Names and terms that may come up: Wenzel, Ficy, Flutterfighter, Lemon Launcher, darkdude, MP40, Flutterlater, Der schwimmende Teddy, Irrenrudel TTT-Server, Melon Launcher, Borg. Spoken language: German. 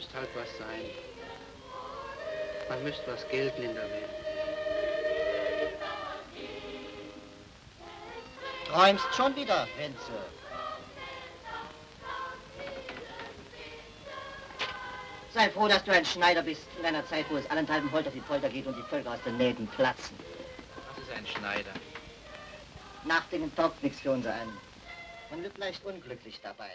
müsste halt was sein. Man müsste was gelten in der Welt. Träumst schon wieder, Wenzel. Sei froh, dass du ein Schneider bist, in einer Zeit, wo es allenthalben Holter wie Polter geht und die Völker aus den Nähten platzen. Was ist ein Schneider? Nachdenken taugt nichts für unser einen. Man wird leicht unglücklich dabei.